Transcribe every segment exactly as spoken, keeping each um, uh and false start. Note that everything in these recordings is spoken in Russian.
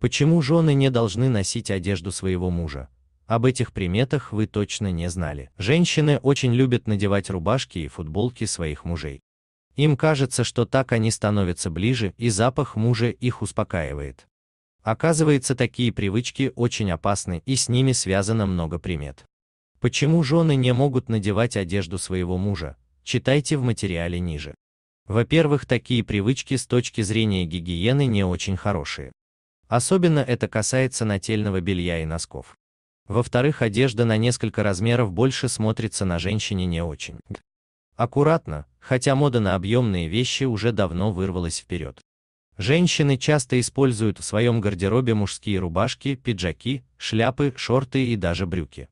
Почему жены не должны носить одежду своего мужа? Об этих приметах вы точно не знали. Женщины очень любят надевать рубашки и футболки своих мужей. Им кажется, что так они становятся ближе, и запах мужа их успокаивает. Оказывается, такие привычки очень опасны, и с ними связано много примет. Почему жены не могут надевать одежду своего мужа? Читайте в материале ниже. Во-первых, такие привычки с точки зрения гигиены не очень хорошие. Особенно это касается нательного белья и носков. Во-вторых, одежда на несколько размеров больше смотрится на женщине не очень аккуратно, хотя мода на объемные вещи уже давно вырвалась вперед. Женщины часто используют в своем гардеробе мужские рубашки, пиджаки, шляпы, шорты и даже брюки.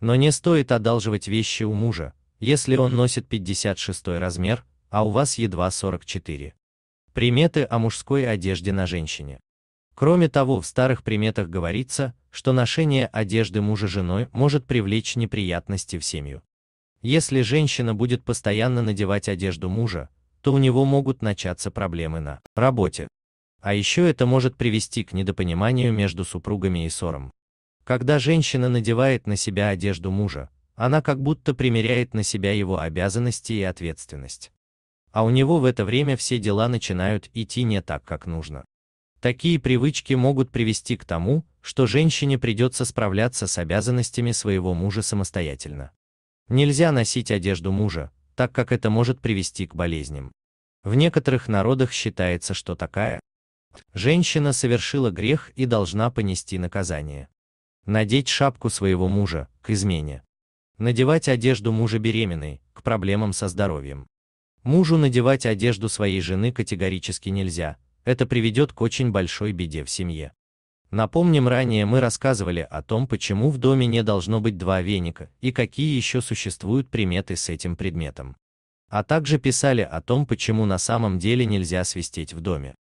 Но не стоит одалживать вещи у мужа, если он носит пятьдесят шестой размер, а у вас едва сорок четыре. Приметы о мужской одежде на женщине. Кроме того, в старых приметах говорится, что ношение одежды мужа женой может привлечь неприятности в семью. Если женщина будет постоянно надевать одежду мужа, то у него могут начаться проблемы на работе. А еще это может привести к недопониманию между супругами и ссорам. Когда женщина надевает на себя одежду мужа, она как будто примеряет на себя его обязанности и ответственность. А у него в это время все дела начинают идти не так, как нужно. Такие привычки могут привести к тому, что женщине придется справляться с обязанностями своего мужа самостоятельно. Нельзя носить одежду мужа, так как это может привести к болезням. В некоторых народах считается, что такая женщина совершила грех и должна понести наказание. Надеть шапку своего мужа – к измене. Надевать одежду мужа беременной – к проблемам со здоровьем. Мужу надевать одежду своей жены категорически нельзя, это приведет к очень большой беде в семье. Напомним, ранее мы рассказывали о том, почему в доме не должно быть два веника и какие еще существуют приметы с этим предметом. А также писали о том, почему на самом деле нельзя свистеть в доме.